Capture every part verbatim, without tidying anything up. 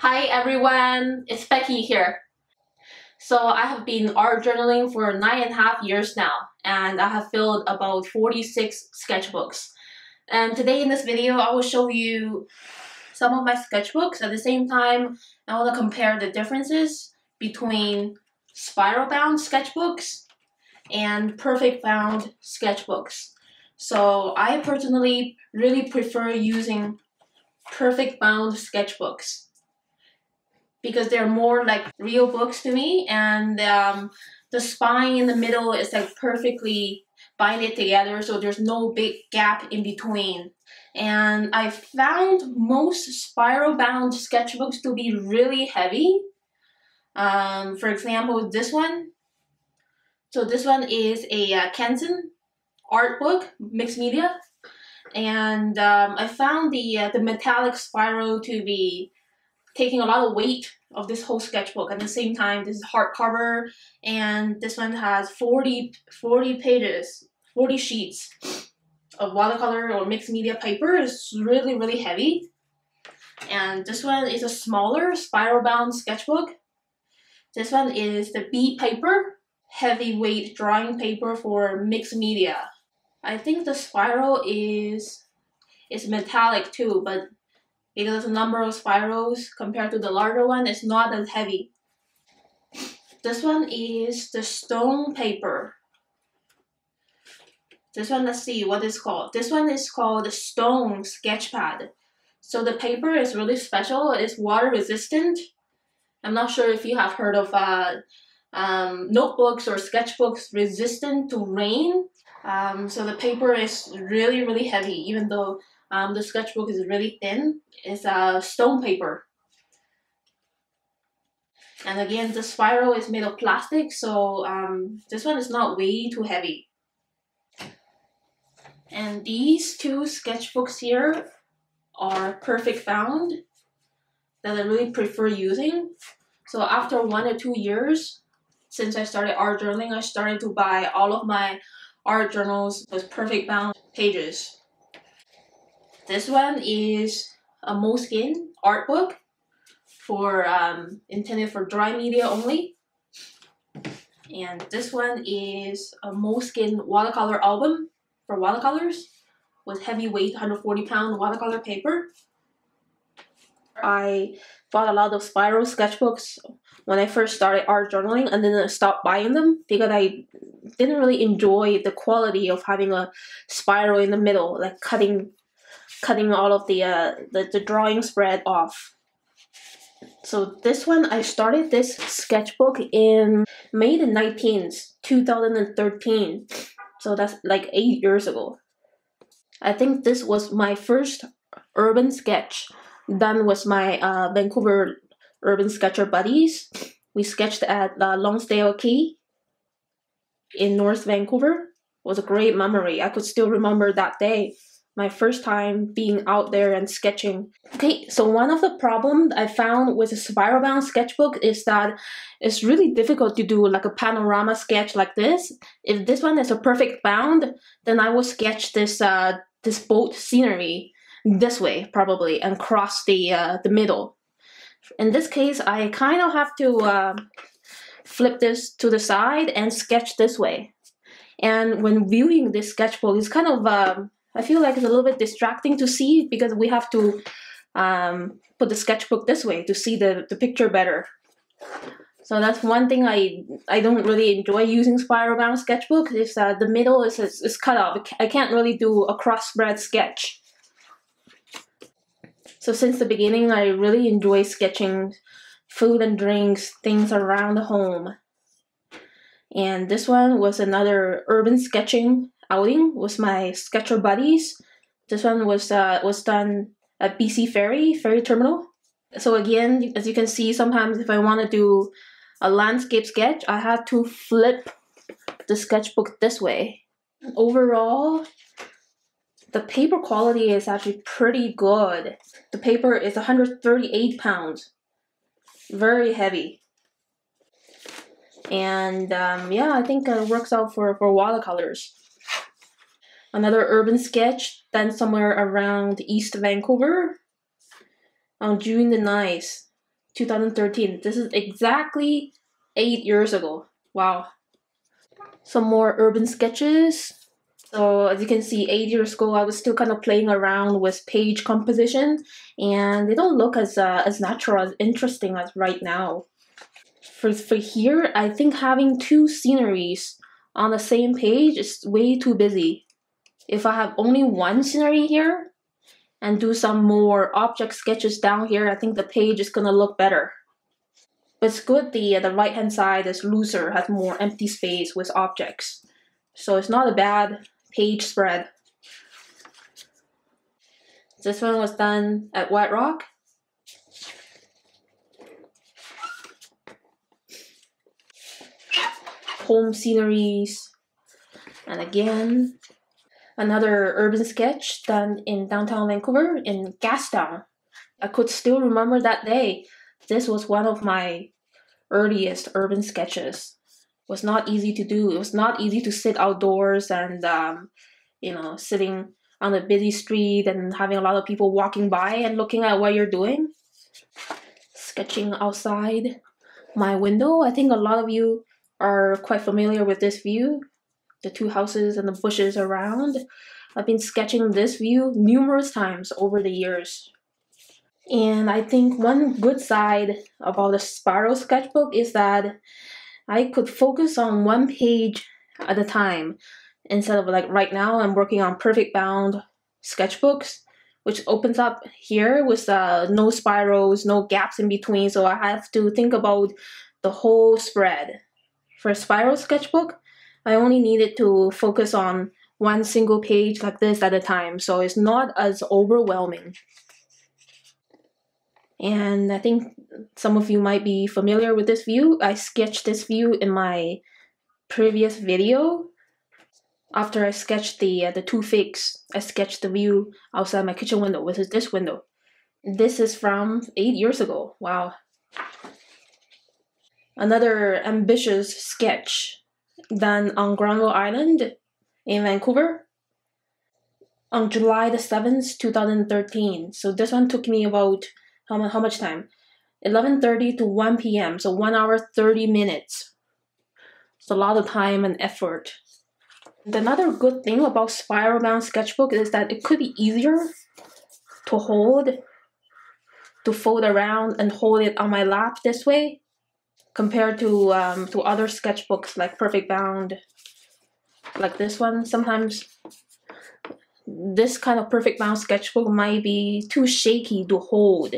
Hi everyone, it's Becky here. So I have been art journaling for nine and a half years now, and I have filled about forty-six sketchbooks. And today in this video, I will show you some of my sketchbooks. At the same time, I want to compare the differences between spiral-bound sketchbooks and perfect-bound sketchbooks. So I personally really prefer using perfect-bound sketchbooks because they're more like real books to me, and um, the spine in the middle is like perfectly binded together, so there's no big gap in between. And I found most spiral-bound sketchbooks to be really heavy. Um, for example, this one. So this one is a uh, Kensen art book, mixed media, and um, I found the uh, the metallic spiral to be taking a lot of weight of this whole sketchbook. At the same time, this is hardcover, and this one has forty, forty pages, forty sheets of watercolor or mixed media paper. It's really, really heavy. And this one is a smaller spiral-bound sketchbook. This one is the B paper, heavyweight drawing paper for mixed media. I think the spiral is, is metallic too, but because the number of spirals compared to the larger one is not as heavy. This one is the stone paper. This one, let's see what it's called. This one is called the stone sketch pad. So the paper is really special. It's water resistant. I'm not sure if you have heard of uh, um, notebooks or sketchbooks resistant to rain. Um, so the paper is really, really heavy, even though Um, the sketchbook is really thin. It's uh, stone paper. And again, the spiral is made of plastic, so um, this one is not way too heavy. And these two sketchbooks here are perfect bound that I really prefer using. So after one or two years since I started art journaling, I started to buy all of my art journals with perfect bound pages. This one is a Moleskine art book for um, intended for dry media only. And this one is a Moleskine watercolor album for watercolors with heavyweight one hundred forty pound watercolor paper. I bought a lot of spiral sketchbooks when I first started art journaling, and then I stopped buying them because I didn't really enjoy the quality of having a spiral in the middle, like cutting cutting all of the, uh, the the drawing spread off. So this one, I started this sketchbook in May the nineteenth, two thousand thirteen. So that's like eight years ago. I think this was my first urban sketch done with my uh, Vancouver urban sketcher buddies. We sketched at uh, Lonsdale Quay in North Vancouver. It was a great memory. I could still remember that day. My first time being out there and sketching. Okay, so one of the problems I found with a spiral-bound sketchbook is that it's really difficult to do like a panorama sketch like this. If this one is a perfect bound, then I will sketch this uh, this boat scenery this way probably and cross the uh, the middle. In this case, I kind of have to uh, flip this to the side and sketch this way. And when viewing this sketchbook, it's kind of uh, I feel like it's a little bit distracting to see because we have to um, put the sketchbook this way to see the, the picture better. So that's one thing I I don't really enjoy using spiral-bound sketchbooks is that uh, the middle is, is, is cut off. I can't really do a cross-spread sketch. So since the beginning, I really enjoy sketching food and drinks, things around home. And this one was another urban sketching outing with my sketcher buddies. This one was uh, was done at B C Ferry, ferry terminal. So again, as you can see, sometimes if I want to do a landscape sketch, I had to flip the sketchbook this way. Overall, the paper quality is actually pretty good. The paper is one hundred thirty-eight pounds, very heavy. And um, yeah, I think it works out for, for watercolors. Another urban sketch done somewhere around East Vancouver on June the ninth. two thousand thirteen. This is exactly eight years ago. Wow. Some more urban sketches. So as you can see, eight years ago, I was still kind of playing around with page composition, and they don't look as uh, as natural, as interesting as right now. For, for here, I think having two sceneries on the same page is way too busy. If I have only one scenery here and do some more object sketches down here, I think the page is gonna look better. But it's good the, the right-hand side is looser, has more empty space with objects. So it's not a bad page spread. This one was done at White Rock. Home sceneries. And again, another urban sketch done in downtown Vancouver in Gastown. I could still remember that day. This was one of my earliest urban sketches. Was not easy to do. It was not easy to sit outdoors and, um, you know, sitting on a busy street and having a lot of people walking by and looking at what you're doing. Sketching outside my window. I think a lot of you are quite familiar with this view. The two houses and the bushes around. I've been sketching this view numerous times over the years. And I think one good side about the spiral sketchbook is that I could focus on one page at a time instead of like right now I'm working on perfect bound sketchbooks, which opens up here with uh, no spirals, no gaps in between. So I have to think about the whole spread. For a spiral sketchbook, I only needed to focus on one single page like this at a time. So it's not as overwhelming. And I think some of you might be familiar with this view. I sketched this view in my previous video. After I sketched the uh, the two figs, I sketched the view outside my kitchen window, which is this window. This is from eight years ago. Wow. Another ambitious sketch done on Granville Island in Vancouver on July the seventh, two thousand thirteen. So this one took me about how much time? eleven thirty to one p m So one hour, thirty minutes. It's a lot of time and effort. And another good thing about spiral bound sketchbook is that it could be easier to hold, to fold around and hold it on my lap this way compared to, um, to other sketchbooks like perfect bound, like this one. Sometimes this kind of perfect bound sketchbook might be too shaky to hold.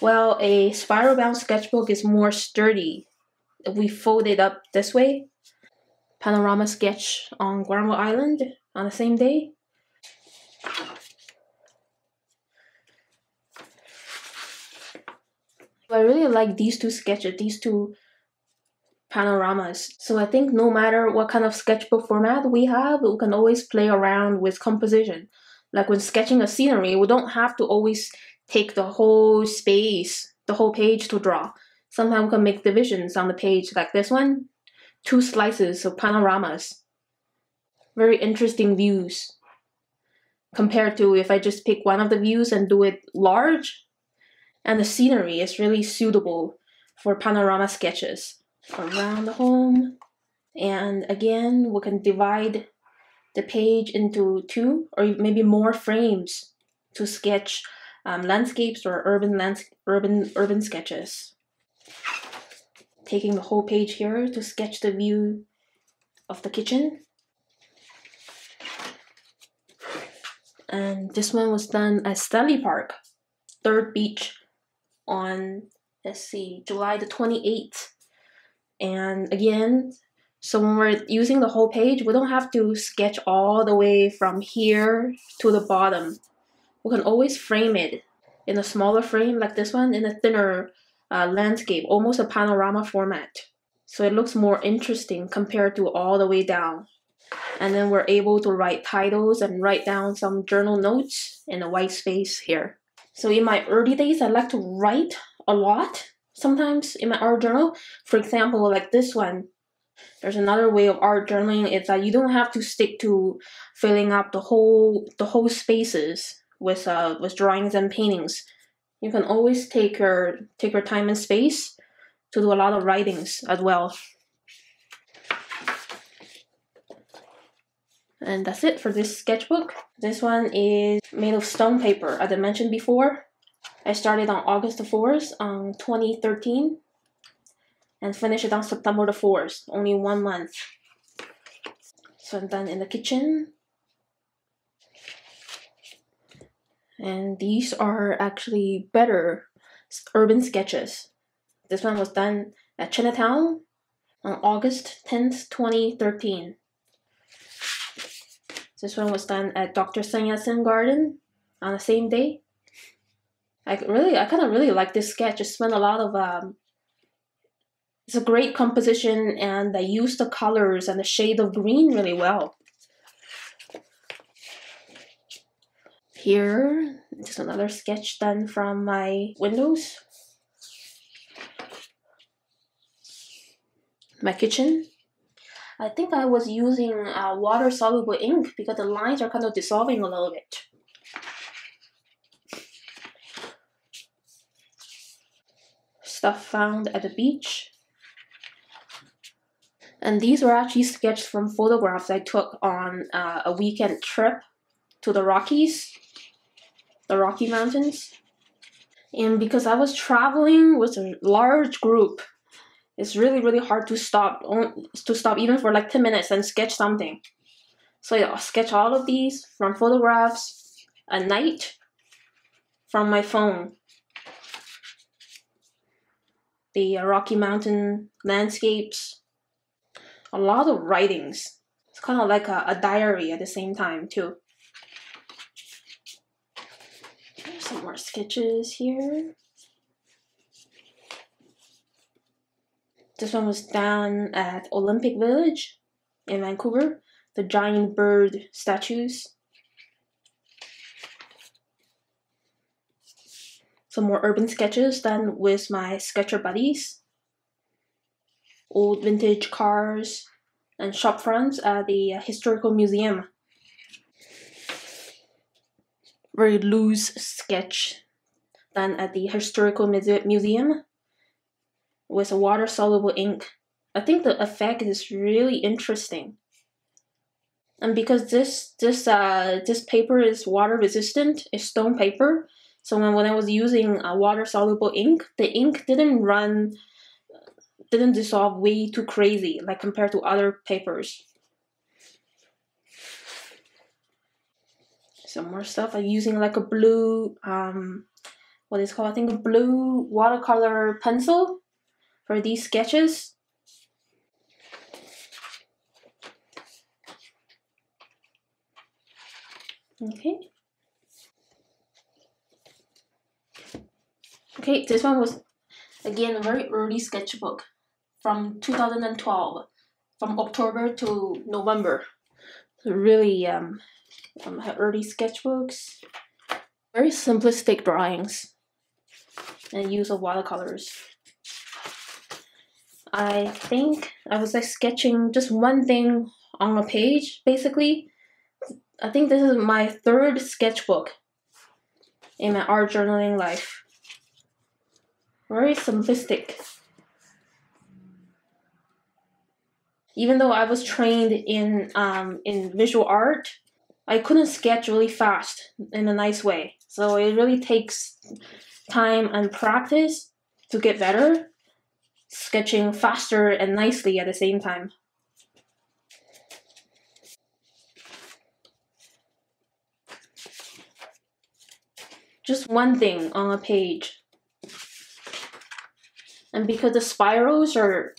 Well, a spiral bound sketchbook is more sturdy if we fold it up this way. Panorama sketch on Granville Island on the same day. I really like these two sketches, these two panoramas. So I think no matter what kind of sketchbook format we have, we can always play around with composition. Like when sketching a scenery, we don't have to always take the whole space, the whole page to draw. Sometimes we can make divisions on the page like this one. Two slices of panoramas. Very interesting views. Compared to if I just pick one of the views and do it large. And the scenery is really suitable for panorama sketches. Around the home. And again, we can divide the page into two or maybe more frames to sketch Um, landscapes or urban lands urban urban sketches. Taking the whole page here to sketch the view of the kitchen. And this one was done at Stanley Park, Third Beach, on, let's see, July the twenty-eighth. And again, so when we're using the whole page, we don't have to sketch all the way from here to the bottom. We can always frame it in a smaller frame like this one, in a thinner uh, landscape, almost a panorama format. So it looks more interesting compared to all the way down. And then we're able to write titles and write down some journal notes in a white space here. So in my early days, I like to write a lot sometimes in my art journal. For example, like this one. There's another way of art journaling is that you don't have to stick to filling up the whole the whole spaces with uh with drawings and paintings. You can always take your take your time and space to do a lot of writings as well. And that's it for this sketchbook. This one is made of stone paper, as I mentioned before. I started on August the fourth, um, twenty thirteen, and finished it on September the fourth, only one month. So I'm done in the kitchen. And these are actually better urban sketches. This one was done at Chinatown on August tenth, twenty thirteen. This one was done at Doctor Sun Yat-sen Garden on the same day. I really, I kind of really like this sketch. It spent a lot of, um, it's a great composition, and they use the colors and the shade of green really well. Here, just another sketch done from my windows. My kitchen. I think I was using uh, water-soluble ink because the lines are kind of dissolving a little bit. Stuff found at the beach. And these were actually sketched from photographs I took on uh, a weekend trip to the Rockies, the Rocky Mountains. And because I was traveling with a large group, it's really, really hard to stop, to stop even for like ten minutes and sketch something. So yeah, I'll sketch all of these from photographs at night from my phone. The uh, Rocky Mountain landscapes, a lot of writings. It's kind of like a, a diary at the same time too. There's some more sketches here. This one was done at Olympic Village in Vancouver, the giant bird statues. Some more urban sketches done with my sketcher buddies. Old vintage cars and shop fronts at the historical museum. Very loose sketch done at the historical museum with a water-soluble ink. I think the effect is really interesting. And because this this uh this paper is water resistant, it's stone paper. So when, when I was using a water-soluble ink, the ink didn't run, didn't dissolve way too crazy, like compared to other papers. Some more stuff. I'm using like a blue, um, what is it called? I think a blue watercolor pencil for these sketches. Okay. Okay, this one was again a very early sketchbook from two thousand twelve, from October to November. So really um, um early sketchbooks, very simplistic drawings, and use of watercolors. I think I was like sketching just one thing on a page, basically. I think this is my third sketchbook in my art journaling life. Very simplistic. Even though I was trained in um, in visual art, I couldn't sketch really fast in a nice way. So it really takes time and practice to get better. Sketching faster and nicely at the same time. Just one thing on a page. And because the spirals are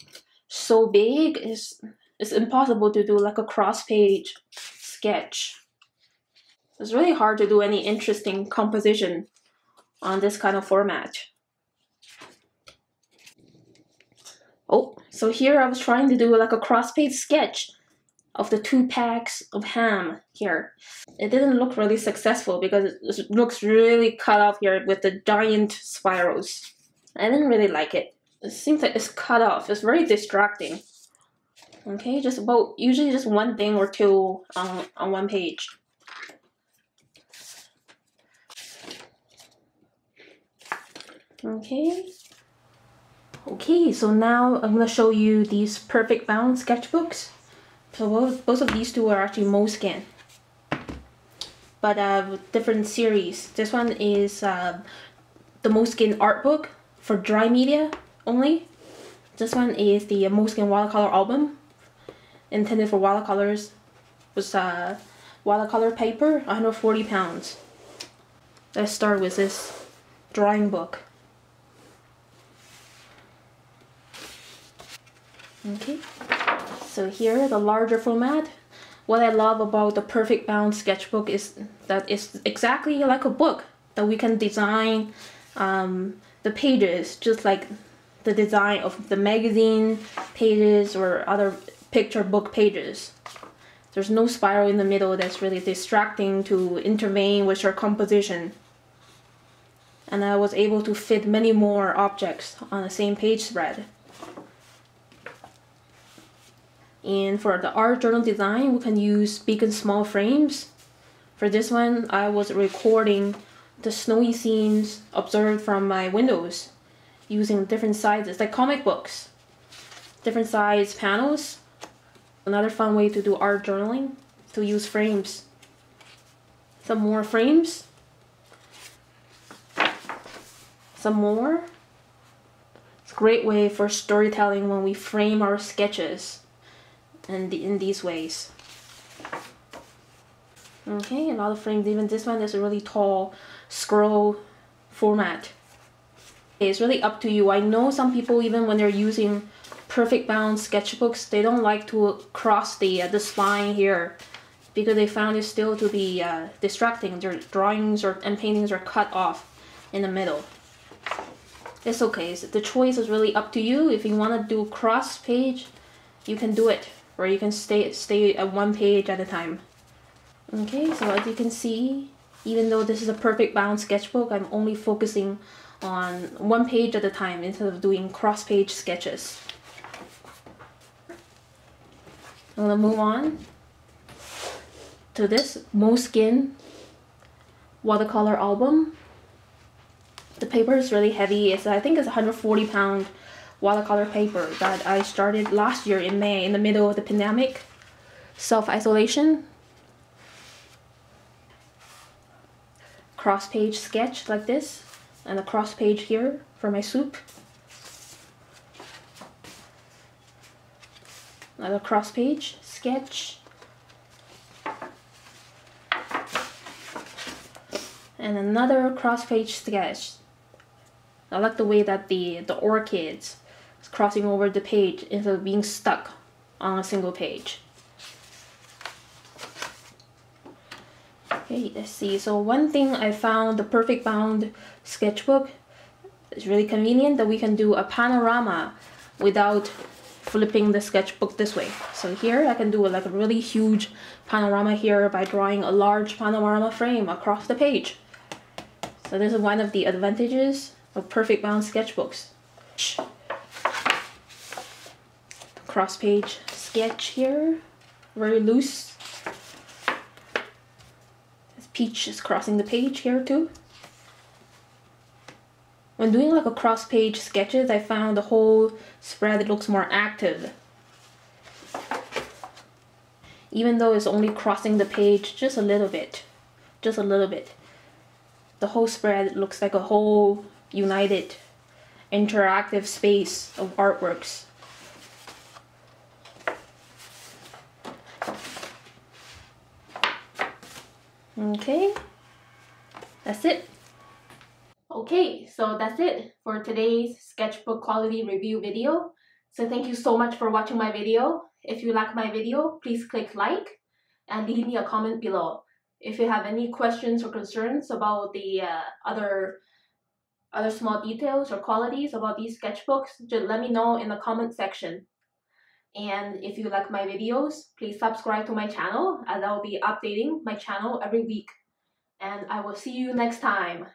so big, it's, it's impossible to do like a cross-page sketch. It's really hard to do any interesting composition on this kind of format. Oh, so here I was trying to do like a cross-page sketch of the two packs of ham here. It didn't look really successful because it looks really cut off here with the giant spirals. I didn't really like it. It seems like it's cut off. It's very distracting. Okay, just about, usually just one thing or two on, on one page. Okay. Okay, so now I'm going to show you these perfect bound sketchbooks. So both, both of these two are actually Moleskine, but uh, different series. This one is uh, the Moleskine art book for dry media only. This one is the Moleskine watercolor album, intended for watercolors. Was uh, watercolor paper, one hundred forty pounds. Let's start with this drawing book. Okay, so here the larger format. What I love about the perfect bound sketchbook is that it's exactly like a book, that we can design um, the pages just like the design of the magazine pages or other picture book pages. There's no spiral in the middle that's really distracting to intervene with your composition. And I was able to fit many more objects on the same page spread. And for the art journal design, we can use big and small frames. For this one, I was recording the snowy scenes observed from my windows using different sizes, like comic books, different size panels. Another fun way to do art journaling, to use frames. Some more frames. Some more. It's a great way for storytelling when we frame our sketches. And in these ways. Okay, a lot of frames. Even this one is a really tall scroll format. It's really up to you. I know some people, even when they're using perfect bound sketchbooks, they don't like to cross the uh, the spine here, because they found it still to be uh, distracting. Their drawings or and paintings are cut off in the middle. It's okay. So the choice is really up to you. If you want to do cross page, you can do it. Or you can stay stay at one page at a time. Okay, so as you can see, even though this is a perfect bound sketchbook, I'm only focusing on one page at a time instead of doing cross-page sketches. I'm gonna move on to this Moleskine watercolor album. The paper is really heavy. It's I think it's one hundred forty pound. Watercolor paper that I started last year in May, in the middle of the pandemic, self-isolation. Cross-page sketch like this, and a cross-page here for my soup. Another cross-page sketch. And another cross-page sketch. I like the way that the, the orchids crossing over the page instead of being stuck on a single page. Okay, let's see. So one thing I found the perfect bound sketchbook is really convenient, that we can do a panorama without flipping the sketchbook this way. So here I can do like a really huge panorama here by drawing a large panorama frame across the page. So this is one of the advantages of perfect bound sketchbooks. Cross page sketch here, very loose. This peach is crossing the page here too. When doing like a cross page sketches, I found the whole spread looks more active. Even though it's only crossing the page just a little bit, just a little bit, the whole spread looks like a whole united interactive space of artworks. Okay, that's it. Okay, so that's it for today's sketchbook quality review video. So thank you so much for watching my video. If you like my video, please click like and leave me a comment below. If you have any questions or concerns about the uh, other other small details or qualities about these sketchbooks, just let me know in the comment section. And if you like my videos, please subscribe to my channel, as I'll be updating my channel every week. And I will see you next time.